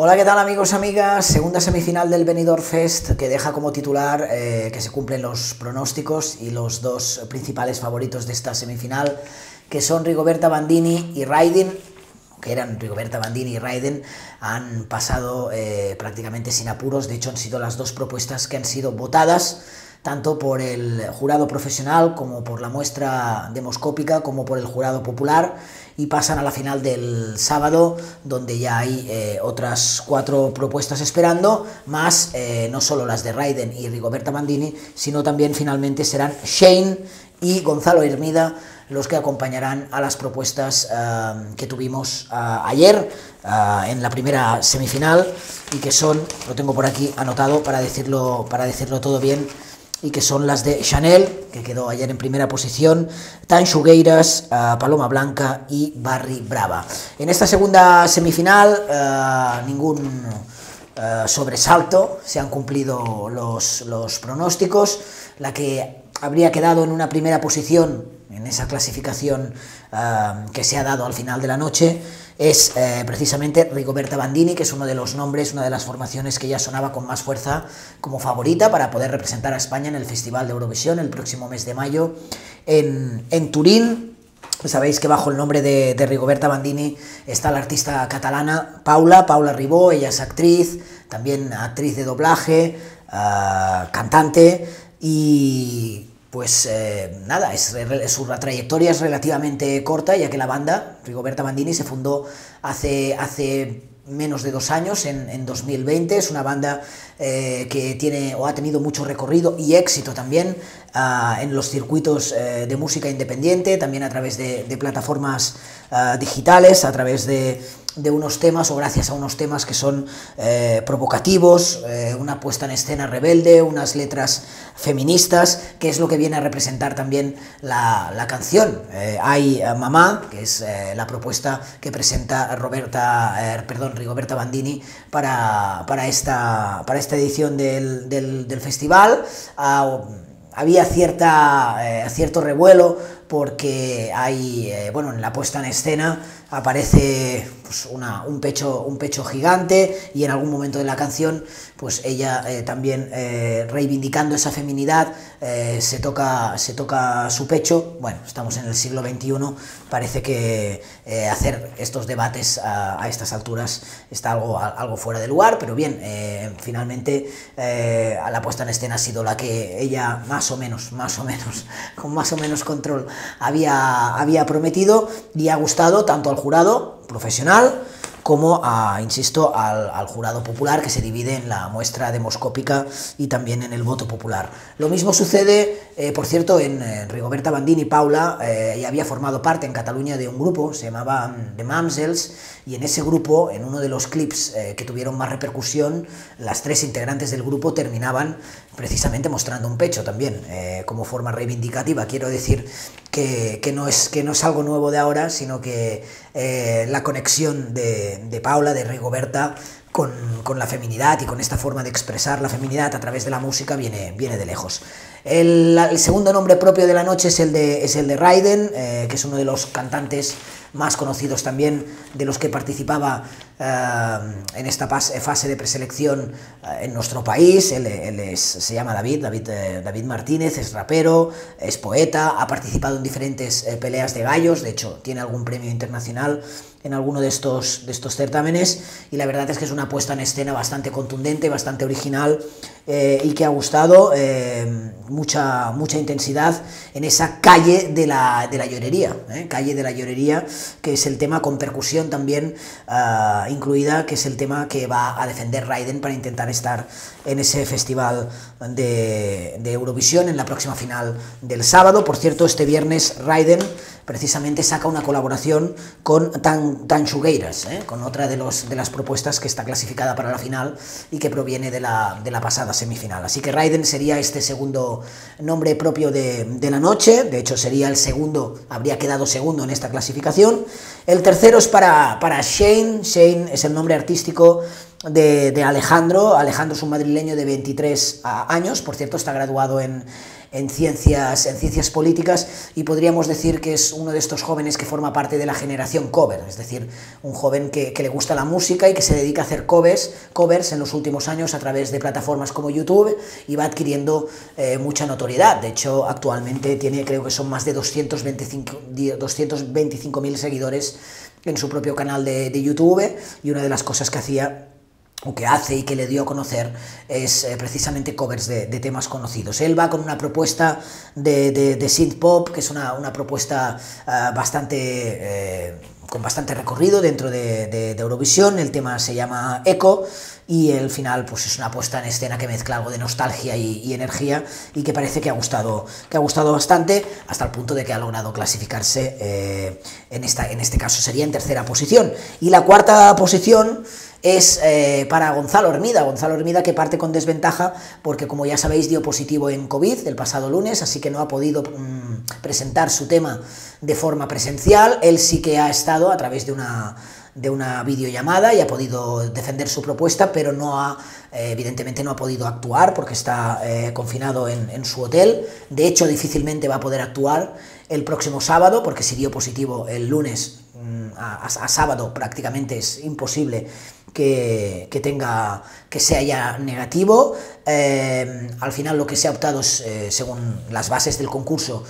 Hola, ¿qué tal amigos, amigas? Segunda semifinal del Benidorm Fest que deja como titular que se cumplen los pronósticos y los dos principales favoritos de esta semifinal, que son Rigoberta Bandini y Rayden, que eran Rigoberta Bandini y Rayden, han pasado prácticamente sin apuros. De hecho, han sido las dos propuestas que han sido votadas tanto por el jurado profesional como por la muestra demoscópica como por el jurado popular, y pasan a la final del sábado, donde ya hay otras cuatro propuestas esperando, más no solo las de Rayden y Rigoberta Bandini, sino también finalmente serán Xeinn y Gonzalo Hermida los que acompañarán a las propuestas que tuvimos ayer en la primera semifinal, y que son, lo tengo por aquí anotado para decirlo todo bien, y que son las de Chanel, que quedó ayer en primera posición, Tanxugueiras, Paloma Blanca y Varry Brava. En esta segunda semifinal, ningún sobresalto, se han cumplido los pronósticos. La que habría quedado en una primera posición en esa clasificación que se ha dado al final de la noche es precisamente Rigoberta Bandini, que es uno de los nombres, una de las formaciones que ya sonaba con más fuerza como favorita para poder representar a España en el Festival de Eurovisión el próximo mes de mayo en Turín. Sabéis que bajo el nombre de Rigoberta Bandini está la artista catalana Paula Ribó. Ella es actriz, también actriz de doblaje, cantante, y pues nada, su trayectoria es relativamente corta, ya que la banda Rigoberta Bandini se fundó hace menos de 2 años, en 2020. Es una banda que tiene o ha tenido mucho recorrido y éxito también en los circuitos de música independiente, también a través de plataformas digitales, a través de unos temas o gracias a unos temas que son provocativos, una puesta en escena rebelde, unas letras feministas, que es lo que viene a representar también la canción. Hay Mamá, que es la propuesta que presenta Rigoberta Bandini para esta edición del festival. Había cierto revuelo porque hay, bueno, en la puesta en escena aparece pues, un pecho gigante, y en algún momento de la canción pues ella también reivindicando esa feminidad se toca su pecho. Bueno, estamos en el siglo XXI, parece que hacer estos debates a estas alturas está algo fuera de lugar, pero bien, finalmente la puesta en escena ha sido la que ella más o menos con más o menos control había prometido, y ha gustado tanto al jurado profesional como, insisto, al jurado popular, que se divide en la muestra demoscópica y también en el voto popular. Lo mismo sucede, por cierto, en Rigoberta Bandini. Paula ya había formado parte en Cataluña de un grupo, se llamaba The Mamsels, y en ese grupo, en uno de los clips que tuvieron más repercusión, las 3 integrantes del grupo terminaban precisamente mostrando un pecho también, como forma reivindicativa. Quiero decir que no es algo nuevo de ahora, sino que la conexión de Paula, de Rigoberta, con la feminidad y con esta forma de expresar la feminidad a través de la música viene de lejos. El segundo nombre propio de la noche es el de Rayden, que es uno de los cantantes más conocidos también, de los que participaba en esta fase de preselección en nuestro país. Se llama David Martínez, es rapero, es poeta, ha participado en diferentes peleas de gallos, de hecho tiene algún premio internacional en alguno de estos certámenes, y la verdad es que es una puesta en escena bastante contundente, bastante original, y que ha gustado. Mucha intensidad en esa calle de la llorería, calle de la llorería, que es el tema con percusión también incluida, que es el tema que va a defender Rayden para intentar estar en ese festival de Eurovisión en la próxima final del sábado. Por cierto, este viernes Rayden precisamente saca una colaboración con Tanxugueiras, con otra de las propuestas que está clasificada para la final y que proviene de la pasada semifinal. Así que Rayden sería este segundo nombre propio de la noche. De hecho, sería el segundo, habría quedado segundo en esta clasificación. El tercero es para Xeinn. Xeinn es el nombre artístico de Alejandro. Alejandro es un madrileño de 23 años, por cierto, está graduado en en ciencias políticas, y podríamos decir que es uno de estos jóvenes que forma parte de la generación cover, es decir, un joven que le gusta la música y que se dedica a hacer covers en los últimos años a través de plataformas como YouTube, y va adquiriendo mucha notoriedad. De hecho, actualmente tiene, creo que son más de 225.000 seguidores en su propio canal de YouTube, y una de las cosas que hacía o que hace y que le dio a conocer es precisamente covers de temas conocidos. Él va con una propuesta de synth pop, que es una propuesta con bastante recorrido dentro de Eurovisión. El tema se llama Echo, y el final pues es una puesta en escena que mezcla algo de nostalgia y energía, y que parece que ha gustado bastante, hasta el punto de que ha logrado clasificarse, en este caso sería en tercera posición. Y la cuarta posición es para Gonzalo Hermida. Gonzalo Hermida, que parte con desventaja porque, como ya sabéis, dio positivo en COVID el pasado lunes, así que no ha podido presentar su tema de forma presencial. Él sí que ha estado a través de una videollamada y ha podido defender su propuesta, pero no ha, evidentemente no ha podido actuar porque está confinado en su hotel. De hecho, difícilmente va a poder actuar el próximo sábado, porque si dio positivo el lunes a sábado, prácticamente es imposible que sea ya negativo. Al final lo que se ha optado es, según las bases del concurso,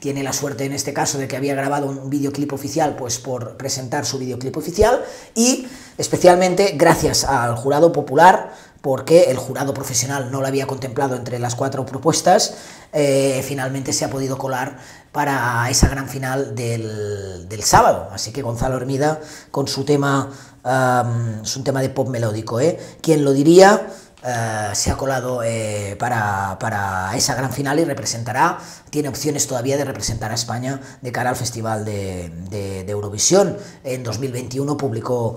tiene la suerte en este caso de que había grabado un videoclip oficial, pues por presentar su videoclip oficial, y especialmente gracias al jurado popular, porque el jurado profesional no lo había contemplado entre las cuatro propuestas. Finalmente se ha podido colar para esa gran final del sábado. Así que Gonzalo Hermida con su tema, es un tema de pop melódico, ¿eh? ¿Quién lo diría? Se ha colado para esa gran final y representará, tiene opciones todavía de representar a España de cara al Festival de Eurovisión. En 2021 publicó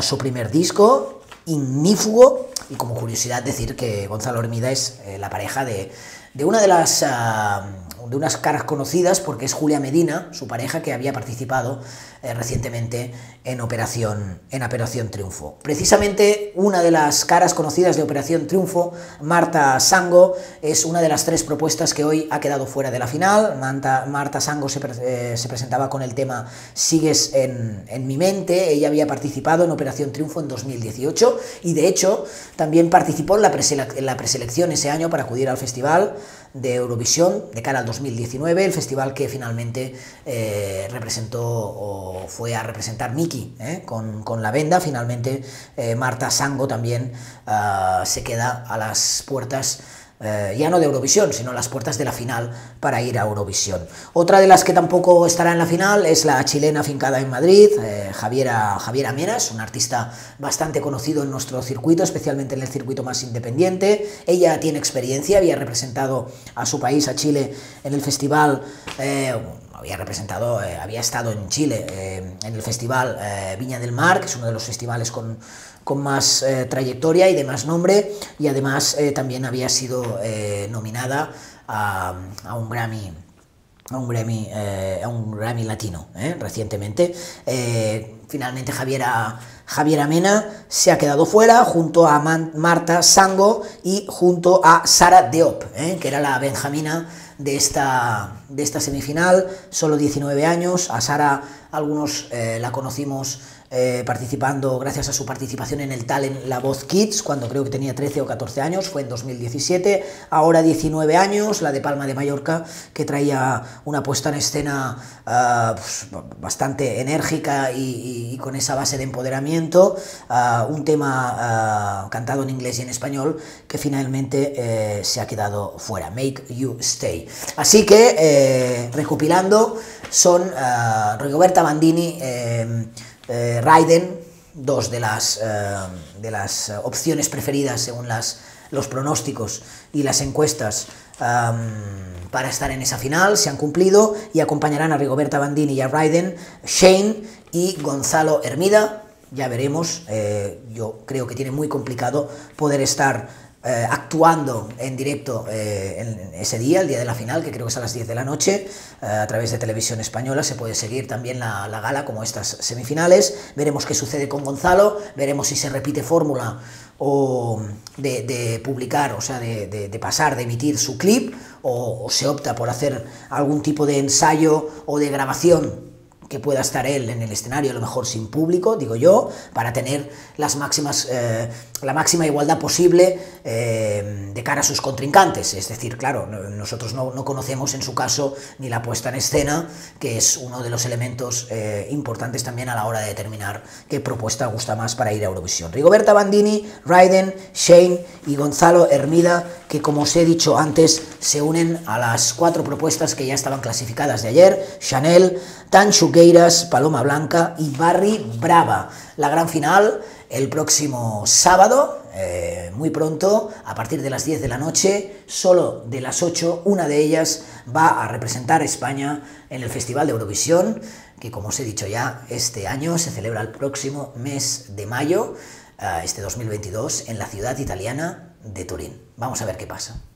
su primer disco, Ignífugo, y como curiosidad decir que Gonzalo Hermida es la pareja de una de unas caras conocidas, porque es Julia Medina, su pareja, que había participado recientemente en Operación Triunfo. Precisamente una de las caras conocidas de Operación Triunfo, Marta Sango, es una de las tres propuestas que hoy ha quedado fuera de la final. Marta Sango se presentaba con el tema Sigues en mi mente. Ella había participado en Operación Triunfo en 2018 y, de hecho, también participó en la preselección ese año para acudir al Festival de Eurovisión de cara al 2019, el festival que finalmente representó o fue a representar Miki, con La Venda. Finalmente Marta Sango también se queda a las puertas, ya no de Eurovisión, sino a las puertas de la final para ir a Eurovisión. Otra de las que tampoco estará en la final es la chilena afincada en Madrid, Javiera Mieras, un artista bastante conocido en nuestro circuito, especialmente en el circuito más independiente. Ella tiene experiencia, había representado a su país, a Chile, en el festival... había estado en Chile en el festival Viña del Mar, que es uno de los festivales con más trayectoria y de más nombre, y además también había sido nominada a un Grammy latino recientemente. Finalmente Javiera Mena se ha quedado fuera junto a Marta Sango y junto a Sara Deop, que era la benjamina de esta semifinal, solo 19 años. A Sara algunos la conocimos participando gracias a su participación en el talent La Voz Kids, cuando creo que tenía 13 o 14 años, fue en 2017, ahora 19 años, la de Palma de Mallorca, que traía una puesta en escena bastante enérgica y con esa base de empoderamiento, un tema cantado en inglés y en español, que finalmente se ha quedado fuera, Make You Stay. Así que, recopilando, son Rigoberta Bandini, Rayden, dos de las opciones preferidas según los pronósticos y las encuestas para estar en esa final, se han cumplido, y acompañarán a Rigoberta Bandini y a Rayden Xeinn y Gonzalo Hermida. Ya veremos, yo creo que tiene muy complicado poder estar actuando en directo en ese día, el día de la final, que creo que es a las 10 de la noche, a través de Televisión Española. Se puede seguir también la gala, como estas semifinales. Veremos qué sucede con Gonzalo, veremos si se repite fórmula o de publicar, o sea, de pasar, de emitir su clip, o se opta por hacer algún tipo de ensayo o de grabación que pueda estar él en el escenario, a lo mejor sin público, digo yo, para tener las máximas, la máxima igualdad posible de cara a sus contrincantes. Es decir, claro, nosotros no conocemos en su caso ni la puesta en escena, que es uno de los elementos importantes también a la hora de determinar qué propuesta gusta más para ir a Eurovisión. Rigoberta Bandini, Rayden, Xeinn y Gonzalo Hermida, que como os he dicho antes, se unen a las 4 propuestas que ya estaban clasificadas de ayer: Chanel, Tanxugueiras, Paloma Blanca y Varry Brava. La gran final el próximo sábado, muy pronto, a partir de las 10 de la noche, solo de las 8, una de ellas va a representar a España en el Festival de Eurovisión, que como os he dicho ya, este año se celebra el próximo mes de mayo, este 2022, en la ciudad italiana de Turín. Vamos a ver qué pasa.